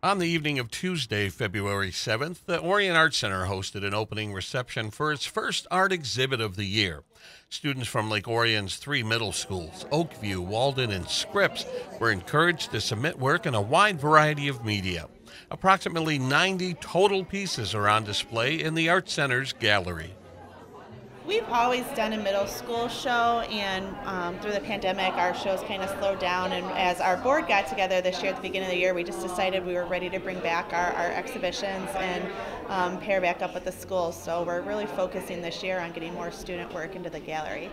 On the evening of Tuesday, February 7th, the Orient Art Center hosted an opening reception for its first art exhibit of the year. Students from Lake Orion's three middle schools, Oakview, Walden, and Scripps, were encouraged to submit work in a wide variety of media. Approximately 90 total pieces are on display in the Art Center's gallery. We've always done a middle school show, and through the pandemic our shows kind of slowed down, and as our board got together this year at the beginning of the year, we just decided we were ready to bring back our exhibitions and pair back up with the schools. So we're really focusing this year on getting more student work into the gallery.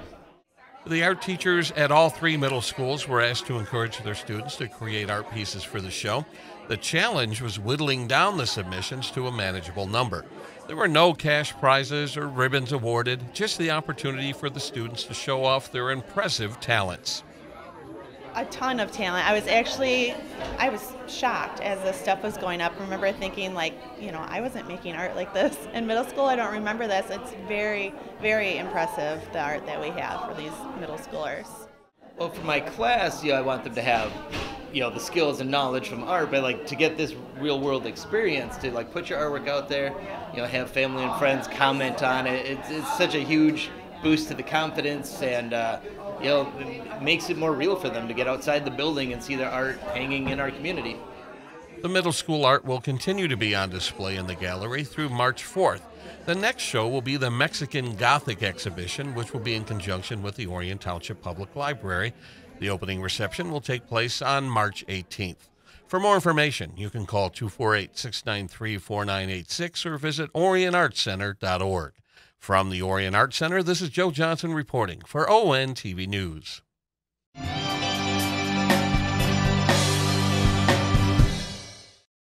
The art teachers at all three middle schools were asked to encourage their students to create art pieces for the show. The challenge was whittling down the submissions to a manageable number. There were no cash prizes or ribbons awarded, just the opportunity for the students to show off their impressive talents. A ton of talent. I was shocked as this stuff was going up. I remember thinking, I wasn't making art like this in middle school. I don't remember this. It's very, very impressive, the art that we have for these middle schoolers. Well, for my class, I want them to have, the skills and knowledge from art, but to get this real world experience, to put your artwork out there, have family and friends comment on it. It's such a huge boost to the confidence, and it makes it more real for them to get outside the building and see their art hanging in our community. The middle school art will continue to be on display in the gallery through March 4th. The next show will be the Mexican Gothic exhibition, which will be in conjunction with the Orient Township Public Library. The opening reception will take place on March 18th. For more information, you can call 248-693-4986 or visit orientartcenter.org. From the Orient Art Center, this is Joe Johnson reporting for ON TV News.